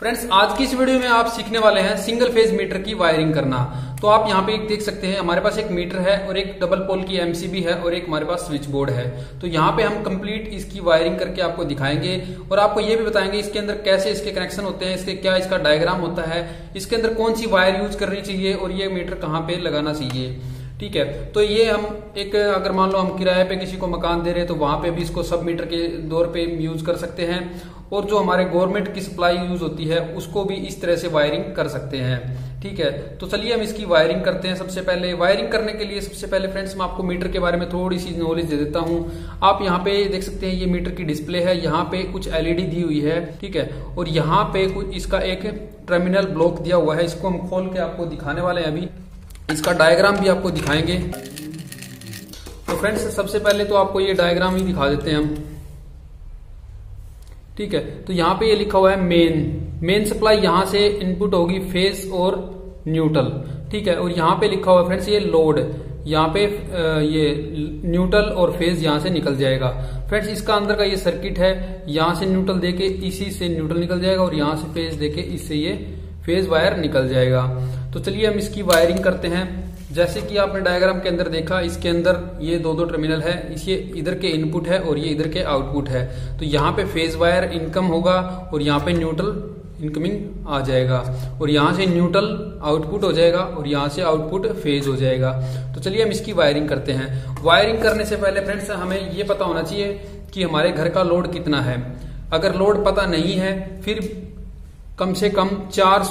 Friends आज की इस वीडियो में आप सीखने वाले हैं सिंगल फेज मीटर की वायरिंग करना। तो आप यहाँ पे देख सकते हैं हमारे पास एक मीटर है और एक डबल पोल की एमसीबी है और एक हमारे पास स्विच बोर्ड है। तो यहाँ पे हम कंप्लीट इसकी वायरिंग करके आपको दिखाएंगे और आपको ये भी बताएंगे इसके अंदर कैसे इसके कनेक्शन होते हैं, इसके क्या इसका डायग्राम होता है, इसके अंदर कौन सी वायर यूज करनी चाहिए और ये मीटर कहाँ पे लगाना चाहिए। ठीक है, तो ये हम एक अगर मान लो हम किराए पे किसी को मकान दे रहे हैं तो वहां पे भी इसको सब मीटर के दौर पे यूज कर सकते हैं और जो हमारे गवर्नमेंट की सप्लाई यूज होती है उसको भी इस तरह से वायरिंग कर सकते हैं। ठीक है, तो चलिए हम इसकी वायरिंग करते हैं। सबसे पहले वायरिंग करने के लिए सबसे पहले फ्रेंड्स मैं आपको मीटर के बारे में थोड़ी सी नॉलेज दे देता हूं। आप यहाँ पे देख सकते हैं ये मीटर की डिस्प्ले है, यहाँ पे कुछ एलईडी दी हुई है। ठीक है, और यहाँ पे कुछ इसका एक टर्मिनल ब्लॉक दिया हुआ है, इसको हम खोल के आपको दिखाने वाले हैं। अभी इसका डायग्राम भी आपको दिखाएंगे। तो फ्रेंड्स सबसे पहले तो आपको ये डायग्राम ही दिखा देते हैं हम। ठीक है, तो यहाँ पे ये लिखा हुआ है मेन सप्लाई, यहाँ से इनपुट होगी फेज और न्यूट्रल। ठीक है, और यहाँ पे लिखा हुआ है फ्रेंड्स ये लोड, यहाँ पे ये न्यूट्रल और फेज यहाँ से निकल जाएगा। फ्रेंड्स इसका अंदर का ये सर्किट है, यहाँ से न्यूट्रल देके इसी से न्यूट्रल निकल जाएगा और यहाँ से फेज देके इससे ये फेज वायर निकल जाएगा। तो चलिए हम इसकी वायरिंग करते हैं। जैसे कि आपने डायग्राम के अंदर देखा, इसके अंदर ये दो टर्मिनल है, इसके इधर के इनपुट है और ये इधर के आउटपुट है। तो यहाँ पे फेज वायर इनकम होगा और यहाँ पे न्यूट्रल इनकमिंग आ जाएगा और यहाँ से न्यूट्रल आउटपुट हो जाएगा और यहाँ से आउटपुट फेज हो जाएगा। तो चलिए हम इसकी वायरिंग करते हैं। वायरिंग करने से पहले फ्रेंड्स हमें ये पता होना चाहिए कि हमारे घर का लोड कितना है। अगर लोड पता नहीं है फिर कम से कम 4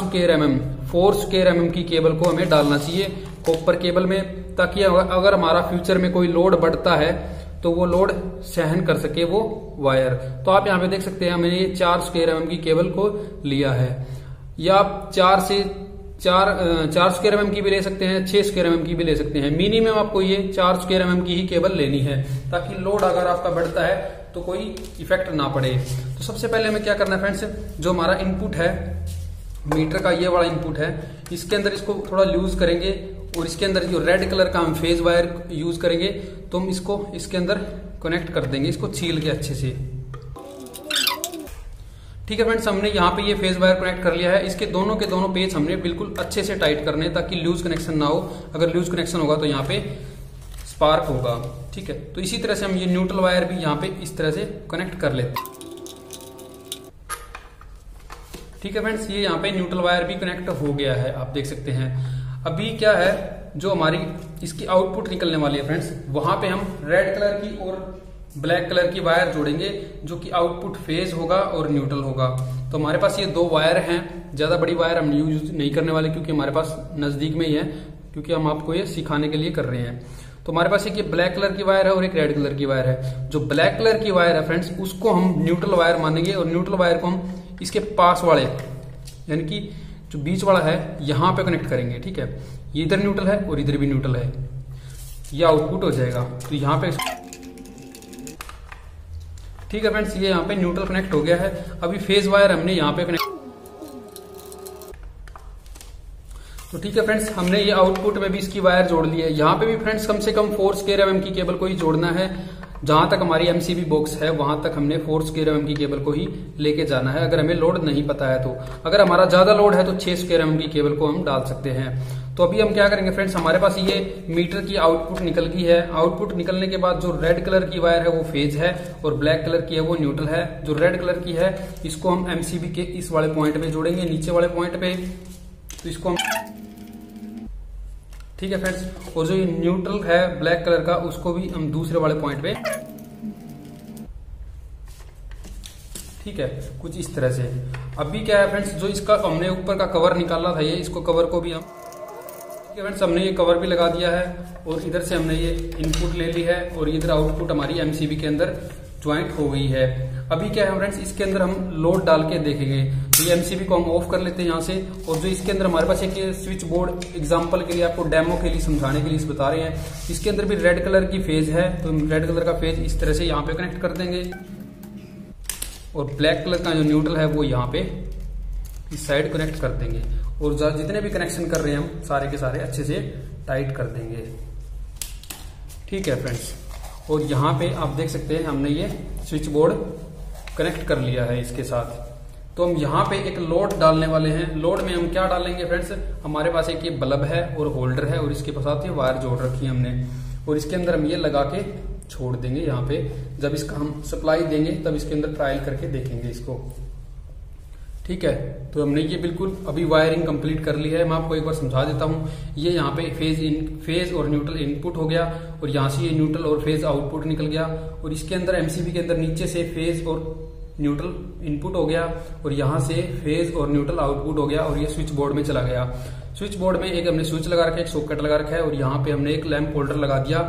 स्क्वायर एमएम की केबल को हमें डालना चाहिए कॉपर केबल में, ताकि अगर हमारा फ्यूचर में कोई लोड बढ़ता है तो वो लोड सहन कर सके वो वायर। तो आप यहाँ पे देख सकते हैं हमने ये 4 स्क्वायर एमएम की केबल को लिया है, या आप 4 स्क्वायर एमएम की भी ले सकते हैं, 6 स्क्वायर एमएम की भी ले सकते हैं। मिनिमम आपको ये 4 स्क्वायर एमएम की ही केबल लेनी है ताकि लोड अगर आपका बढ़ता है तो कोई इफेक्ट ना पड़े। तो सबसे पहले हमें क्या करना है फ्रेंड्स, जो हमारा इनपुट है मीटर का ये वाला इनपुट है, इसके अंदर इसको थोड़ा लूज करेंगे और इसके अंदर जो रेड कलर का हम फेज वायर यूज करेंगे तो हम इसको इसके अंदर कनेक्ट कर देंगे, इसको छील के अच्छे से। ठीक है फ्रेंड्स, हमने यहाँ पे ये फेज वायर कनेक्ट कर लिया है। इसके दोनों के दोनों पेज हमने बिल्कुल अच्छे से टाइट करने हैं ताकि लूज कनेक्शन ना हो। अगर लूज कनेक्शन होगा तो यहाँ पे स्पार्क होगा। ठीक है, तो इसी तरह से हम ये न्यूट्रल वायर भी यहाँ पे इस तरह से कनेक्ट कर लेते हैं। ठीक है फ्रेंड्स, ये यहाँ पे न्यूट्रल वायर भी कनेक्ट हो गया है, आप देख सकते हैं। अभी क्या है, जो हमारी इसकी आउटपुट निकलने वाली है फ्रेंड्स, वहां पे हम रेड कलर की और ब्लैक कलर की वायर जोड़ेंगे जो कि आउटपुट फेज होगा और न्यूट्रल होगा। तो हमारे पास ये दो वायर हैं, ज्यादा बड़ी वायर हम यूज नहीं करने वाले क्योंकि हमारे पास नजदीक में ही है, क्योंकि हम आपको ये सिखाने के लिए कर रहे हैं। तो हमारे पास एक ब्लैक कलर की वायर है और एक रेड कलर की वायर है। जो ब्लैक कलर की वायर है फ्रेंड्स उसको हम न्यूट्रल वायर मानेंगे और न्यूट्रल वायर को हम इसके पास वाले यानी कि जो बीच वाला है यहाँ पे कनेक्ट करेंगे। ठीक है, ये इधर न्यूट्रल है और इधर भी न्यूट्रल है, ये आउटपुट हो जाएगा। तो यहाँ पे ठीक है फ्रेंड्स, ये यहाँ पे न्यूट्रल कनेक्ट हो गया है। अभी फेज वायर हमने यहाँ पे कनेक्ट। तो ठीक है फ्रेंड्स, हमने ये आउटपुट में भी इसकी वायर जोड़ ली है। यहाँ पे भी फ्रेंड्स कम से कम 4 स्क्वायर एमएम की केबल को ही जोड़ना है। जहां तक हमारी एमसीबी बॉक्स है वहां तक हमने 4 स्क्वायर एमएम की केबल को ही लेके जाना है, अगर हमें लोड नहीं पता है तो। अगर हमारा ज्यादा लोड है तो 6 स्क्वायर एमएम की केबल को हम डाल सकते हैं। तो अभी हम क्या करेंगे फ्रेंड्स, हमारे पास ये मीटर की आउटपुट निकल गई है। आउटपुट निकलने के बाद जो रेड कलर की वायर है वो फेज है और ब्लैक कलर की है वो न्यूट्रल है। जो रेड कलर की है इसको हम एमसीबी के इस वाले पॉइंट पे जोड़ेंगे, नीचे वाले पॉइंट पे। तो इसको हम ठीक है फ्रेंड्स, और जो ये न्यूट्रल है ब्लैक कलर का उसको भी हम दूसरे वाले पॉइंट पे। ठीक है, कुछ इस तरह से। अभी क्या है फ्रेंड्स, जो इसका हमने ऊपर का कवर निकाला था ये, इसको कवर को भी हम। ठीक है फ्रेंड्स, हमने ये कवर भी लगा दिया है और इधर से हमने ये इनपुट ले ली है और इधर आउटपुट हमारी एमसीबी के अंदर ज्वाइंट हो गई है। अभी क्या है फ्रेंड्स, इसके अंदर हम लोड डाल के देखेंगे। तो ये एमसीबी को हम ऑफ कर लेते हैं यहाँ से। और जो इसके अंदर हमारे पास एक स्विच बोर्ड एग्जांपल के लिए आपको डेमो के लिए समझाने के लिए बता रहे हैं, इसके अंदर भी रेड कलर की फेज है तो रेड कलर का फेज इस तरह से यहाँ पे कनेक्ट कर देंगे और ब्लैक कलर का जो न्यूट्रल है वो यहाँ पे इस साइड कनेक्ट कर देंगे। और जितने भी कनेक्शन कर रहे हैं हम सारे के सारे अच्छे से टाइट कर देंगे। ठीक है फ्रेंड्स, और यहाँ पे आप देख सकते हैं हमने ये स्विच बोर्ड कनेक्ट कर लिया है इसके साथ। तो हम यहाँ पे एक लोड डालने वाले हैं। लोड में हम क्या डालेंगे फ्रेंड्स, हमारे पास एक ये बल्ब है और होल्डर है और इसके साथ ये वायर जोड़ रखी है हमने, और इसके अंदर हम ये लगा के छोड़ देंगे। यहाँ पे जब इसका हम सप्लाई देंगे तब इसके अंदर ट्रायल करके देखेंगे इसको, ठीक है। तो हमने ये बिल्कुल अभी वायरिंग कंप्लीट कर ली है। मैं आपको एक बार समझा देता हूँ। ये यहाँ पे फेज और न्यूट्रल इनपुट हो गया, और यहाँ से ये न्यूट्रल और फेज आउटपुट निकल गया, और इसके अंदर एमसीबी के अंदर नीचे से फेज और न्यूट्रल इनपुट हो गया, और यहाँ से फेज और न्यूट्रल आउटपुट हो गया, और ये स्विच बोर्ड में चला गया। स्विच बोर्ड में एक हमने स्विच लगा रखा है, एक सॉकेट लगा रखा है, और यहाँ पे हमने एक लैंप होल्डर लगा दिया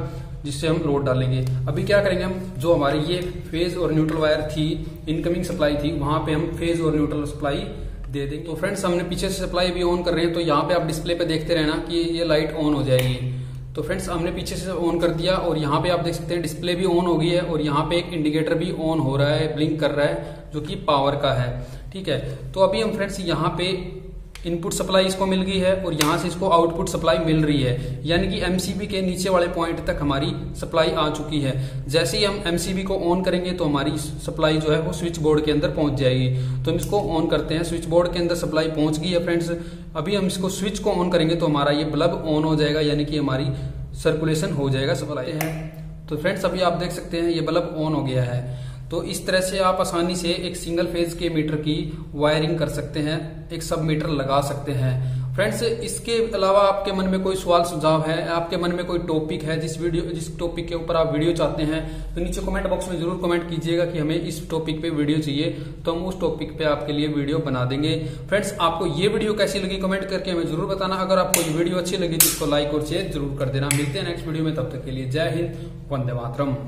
जिससे हम लोड डालेंगे। अभी क्या करेंगे हम, जो हमारी ये फेज और न्यूट्रल वायर थी, इनकमिंग सप्लाई थी, वहां पे हम फेज और न्यूट्रल सप्लाई दे देंगे। तो फ्रेंड्स हमने पीछे से सप्लाई भी ऑन कर रहे हैं, तो यहाँ पे आप डिस्प्ले पे देखते रहना कि ये लाइट ऑन हो जाएगी। तो फ्रेंड्स हमने पीछे से ऑन कर दिया, और यहाँ पे आप देख सकते हैं डिस्प्ले भी ऑन हो गई है, और यहाँ पे एक इंडिकेटर भी ऑन हो रहा है, ब्लिंक कर रहा है, जो कि पावर का है, ठीक है। तो अभी हम फ्रेंड्स यहाँ पे इनपुट सप्लाई इसको मिल गई है, और यहाँ से इसको आउटपुट सप्लाई मिल रही है, यानी कि एमसीबी के नीचे वाले पॉइंट तक हमारी सप्लाई आ चुकी है। जैसे ही हम एमसीबी को ऑन करेंगे तो हमारी सप्लाई जो है वो स्विच बोर्ड के अंदर पहुंच जाएगी। तो हम इसको ऑन करते हैं। स्विच बोर्ड के अंदर सप्लाई पहुंच गई है फ्रेंड्स। अभी हम इसको स्विच को ऑन करेंगे तो हमारा ये बल्ब ऑन हो जाएगा, यानी कि हमारी सर्कुलेशन हो जाएगा सप्लाई है। तो फ्रेंड्स अभी आप देख सकते हैं ये बल्ब ऑन हो गया है। तो इस तरह से आप आसानी से एक सिंगल फेज के मीटर की वायरिंग कर सकते हैं, एक सब मीटर लगा सकते हैं। फ्रेंड्स इसके अलावा आपके मन में कोई सवाल सुझाव है, आपके मन में कोई टॉपिक है जिस टॉपिक के ऊपर आप वीडियो चाहते हैं, तो नीचे कमेंट बॉक्स में जरूर कमेंट कीजिएगा कि हमें इस टॉपिक पे वीडियो चाहिए, तो हम उस टॉपिक पे आपके लिए वीडियो बना देंगे। फ्रेंड्स आपको ये वीडियो कैसी लगी कमेंट करके हमें जरूर बताना। अगर आपको ये वीडियो अच्छी लगी तो इसको लाइक और शेयर जरूर कर देना। मिलते हैं नेक्स्ट वीडियो में, तब तक के लिए जय हिंद, वंदे मातरम।